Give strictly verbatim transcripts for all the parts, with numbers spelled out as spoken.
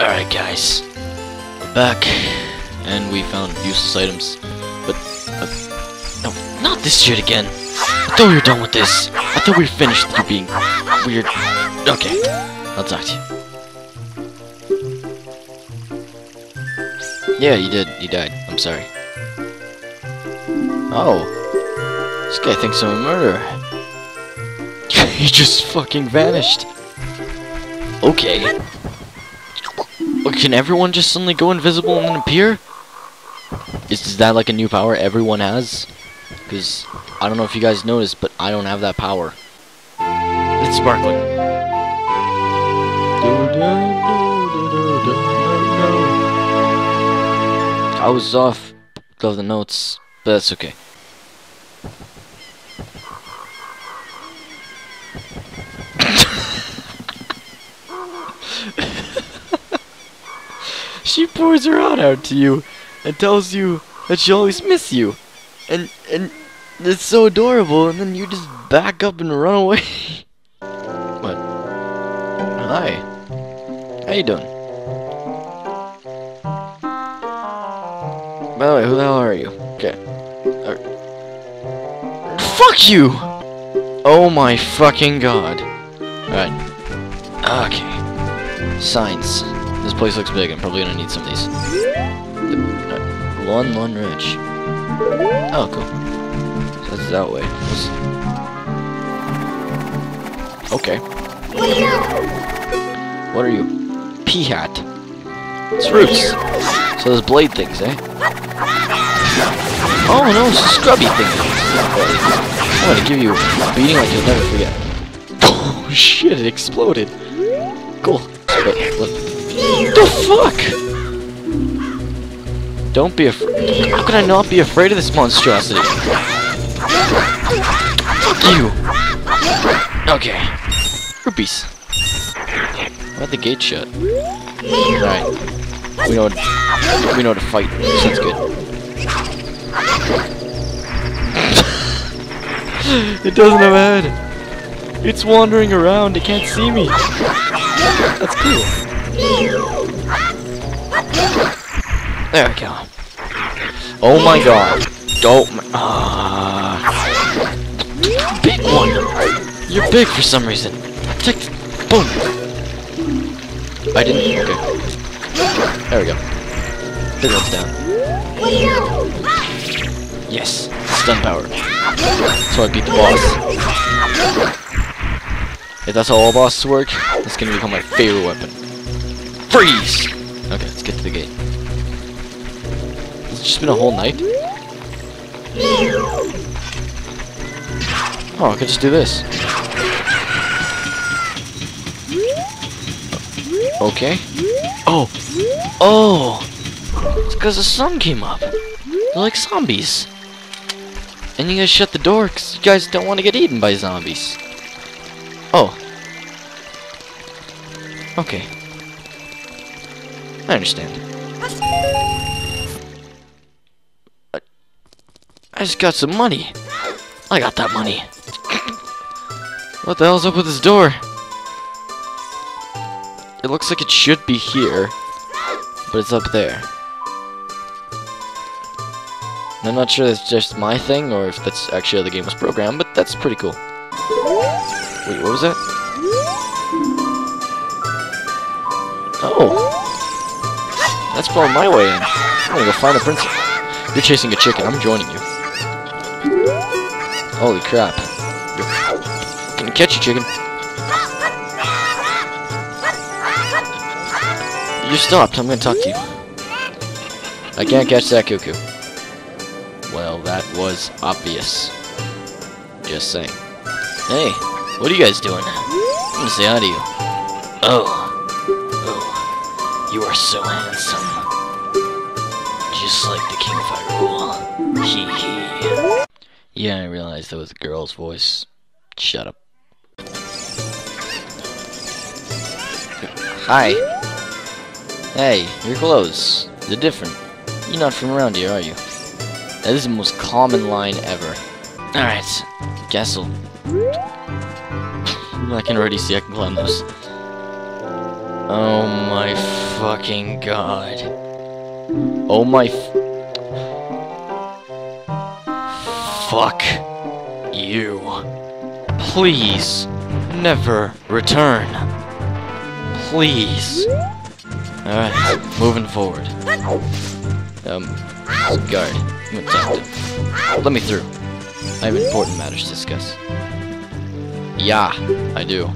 Alright guys, we're back, and we found useless items, but, but, no, not this shit again. I thought we were done with this. I thought we were finished with you being weird. Okay, I'll talk to you. Yeah, you did, you died, I'm sorry. Oh, this guy thinks I'm a murderer. He just fucking vanished. Okay. Can everyone just suddenly go invisible and then appear? Is, is that like a new power everyone has? Because I don't know if you guys noticed, but I don't have that power. It's sparkling. I was off of the notes, but that's okay. She pours her heart out to you and tells you that she'll always miss you. And and it's so adorable, and then you just back up and run away. What? Hi. How you doing? By the way, who the hell are you? Okay. Alright. Fuck you! Oh my fucking god. Alright. Okay. Signs. This place looks big, I'm probably gonna need some of these. Lon Lon Ridge. Oh, cool. So that's that way. Let's... Okay. What are you? Pea hat. It's roots. So those blade things, eh? Oh no, it's a scrubby thing. I'm gonna give you a beating like you'll never forget. Oh shit, it exploded. Cool. Wait, look. The fuck? Don't be afraid. How can I not be afraid of this monstrosity? Fuck you! Okay. Rupees. Why the gate shut? Alright. We know to, we know to fight. Sounds good. It doesn't have a head. It's wandering around. It can't see me. That's cool. There we go. Oh my god. Don't. Ah. Big one. You're big for some reason. Tick. Boom. I didn't. Okay. There we go. Big one's down. Yes. Stun power. So I beat the boss. If that's how all bosses work, that's gonna become my favorite weapon. Freeze! Okay, let's get to the gate. It's just been a whole night? Oh, I could just do this. Okay. Oh! Oh! It's because the sun came up. They're like zombies. And you guys shut the door because you guys don't want to get eaten by zombies. Oh. Okay. I understand. I, I just got some money. I got that money. What the hell's up with this door? It looks like it should be here, but it's up there. And I'm not sure that's just my thing or if that's actually how the game was programmed, but that's pretty cool. Wait, what was that? Oh. That's blowing my way in. I'm gonna go find the princess. You're chasing a chicken. I'm joining you. Holy crap. You're gonna catch you, chicken. You stopped. I'm gonna talk to you. I can't catch that cuckoo. Well, that was obvious. Just saying. Hey, what are you guys doing? I'm gonna say hi to you. Oh. You are so handsome. Just like the King of Hyrule. Hee hee. Yeah, I realized that was a girl's voice. Shut up. Hi. Hey, your clothes. They're different. You're not from around here, are you? That is the most common line ever. Alright. Guess I'll... I can already see I can climb those. Oh my f- fucking god. Oh my f- Fuck you. Please never return. Please. Alright, moving forward. Um, guard. I'm attacked. Let me through. I have important matters to discuss. Yeah, I do.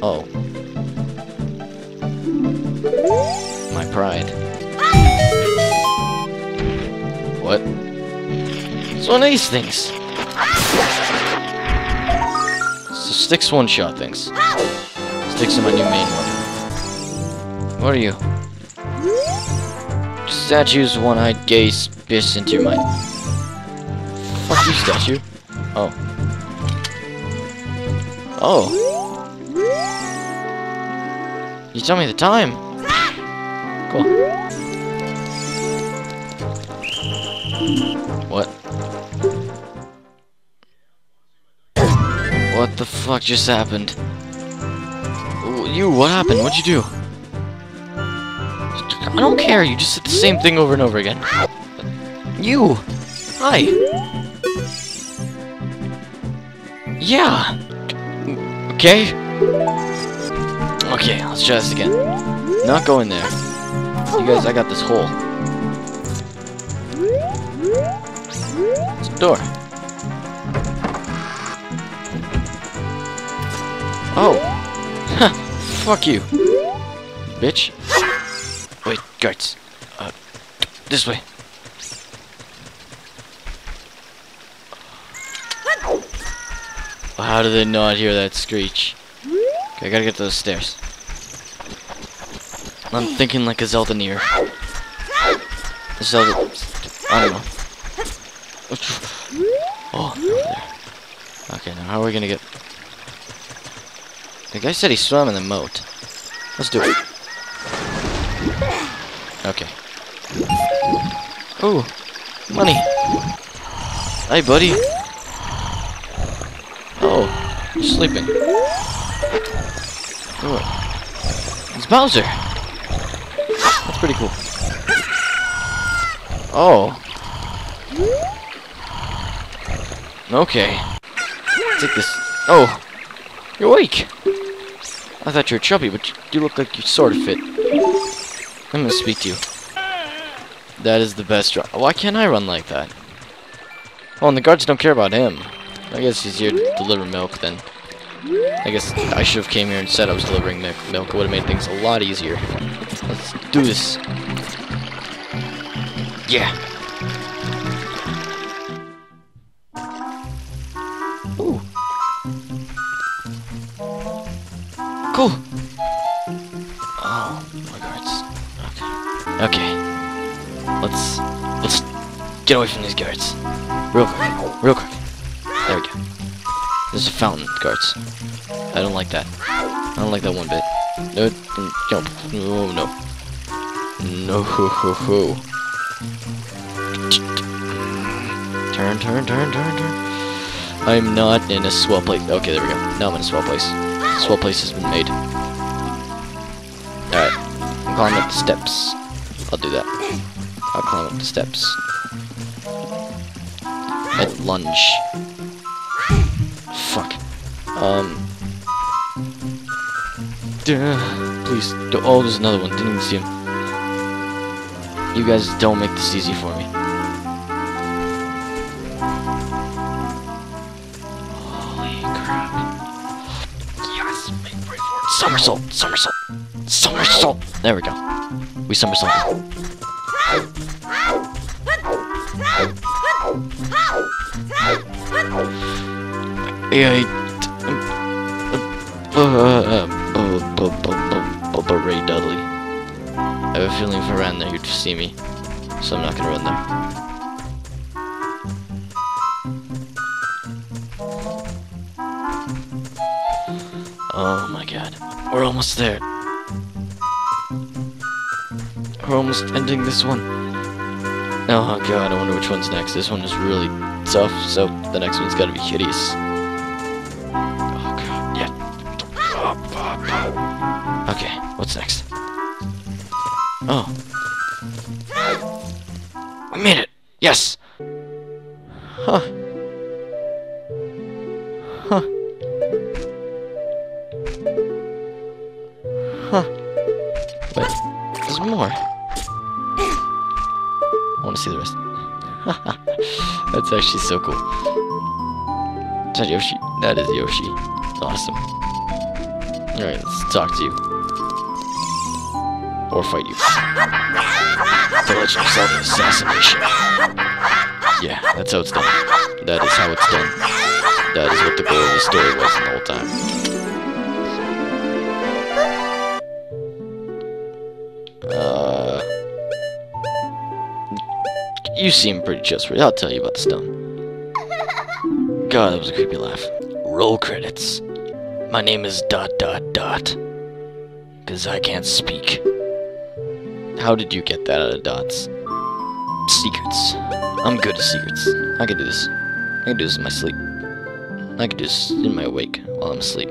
Oh. My pride. What? It's one of these things. So sticks one-shot things. Sticks are my new main weapon. What are you? Statue's one-eyed gaze biss into my... Fuck you, statue. Oh. Oh. You tell me the time. Cool. What? What the fuck just happened? You, what happened? What'd you do? I don't care. You just said the same thing over and over again. You. Hi. Yeah. Okay. Okay, let's try this again. Not going there. You guys, I got this hole. It's a door. Oh! Huh! Fuck you! Bitch! Wait, guards. Uh, this way. How did they not hear that screech? Okay, I gotta get to those stairs. I'm thinking like a Zelda-near. A Zelda... I don't know. Oh, over there. Okay, now how are we gonna get... The guy said he swam in the moat. Let's do it. Okay. Ooh. Money. Hey, buddy. Oh, you're sleeping. Oh, it's Bowser! That's pretty cool. Oh. Okay. Take this. Oh! You're awake! I thought you were chubby, but you do look like you sort of fit. I'm gonna speak to you. That is the best run. Why can't I run like that? Oh, and the guards don't care about him. I guess he's here to deliver milk then. I guess I should have came here and said I was delivering milk. It would have made things a lot easier. Let's do this. Yeah. Ooh. Cool. Oh my guards. Okay. Okay. Let's let's get away from these guards. Real quick. Real quick. There we go. There's a fountain, guards. I don't like that. I don't like that one bit. No, no, no. No, ho, ho, ho. Turn, turn, turn, turn, turn. I'm not in a swell place. Okay, there we go. Now I'm in a swell place. A swell place has been made. Alright. I'm climbing up the steps. I'll do that. I'll climb up the steps. And lunge. Um. Duh, please. Do oh, there's another one. Didn't even see him. You guys don't make this easy for me. Holy crap. Yes! Make brave words. Somersault! Somersault! Somersault! There we go. We somersaulted. Yeah. Uh, uh, bu bu bu bu bu Ray Dudley. I have a feeling if I ran there, you'd see me, so I'm not gonna run there. Oh my god, we're almost there. We're almost ending this one. Oh god, I wonder which one's next. This one is really tough, so the next one's gotta be hideous. Yeah, Okay, what's next? Oh. We made it! Yes! Huh. Huh. Huh. Wait, there's more. I want to see the rest. That's actually so cool. Is that Yoshi? That is Yoshi. Awesome. Alright, let's talk to you. Or fight you. Village of Zelda assassination. Yeah, that's how it's done. That is how it's done. That is what the goal of the story was the whole time. Uh, you seem pretty trustworthy. I'll tell you about the stone. God, that was a creepy laugh. Roll credits. My name is dot dot dot. Because I can't speak. How did you get that out of dots? Secrets. I'm good at secrets. I can do this. I can do this in my sleep. I can do this in my awake while I'm asleep.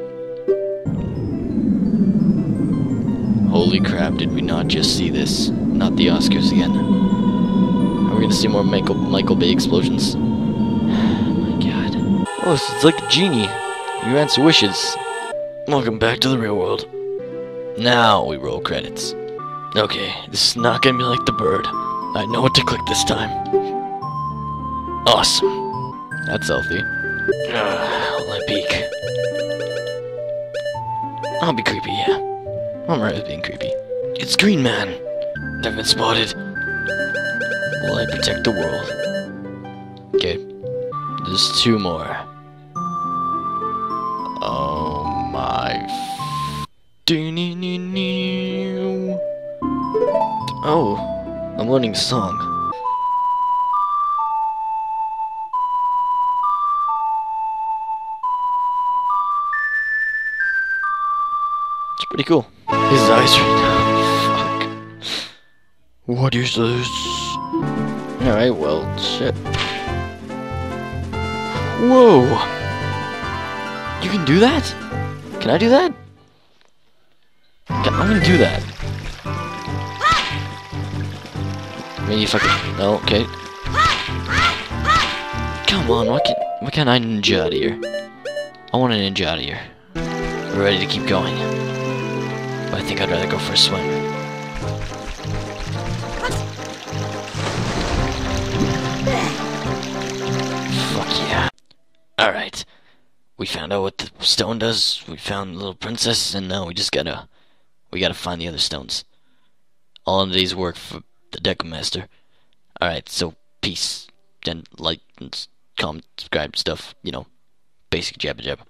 Holy crap, did we not just see this? Not the Oscars again. Are we gonna see more Michael, Michael Bay explosions? Oh my god. Oh, so it's like a genie. You answer wishes. Welcome back to the real world. Now we roll credits. Okay, this is not gonna be like the bird. I know what to click this time. Awesome. That's healthy. Uh, let me peek. I'll be creepy, yeah. I'm alright with being creepy. It's Green Man. I've been spotted. Will I protect the world? Okay. There's two more. Oh my f- Oh, I'm learning a song. It's pretty cool. His eyes right now. Fuck. What is this? Alright, well, shit. Whoa! You can do that? Can I do that? I'm gonna do that. Maybe if I can. Oh, okay. Come on, why can't, why can't I ninja out of here? I want a ninja out of here. We're ready to keep going. But I think I'd rather go for a swim. Fuck yeah. Alright. We found out what the stone does. We found the little princess. And now we just gotta. We gotta find the other stones. All in today's work for. The Deckmaster. Alright, so peace. And like, and comment, subscribe, stuff, you know, basic jabba jabba.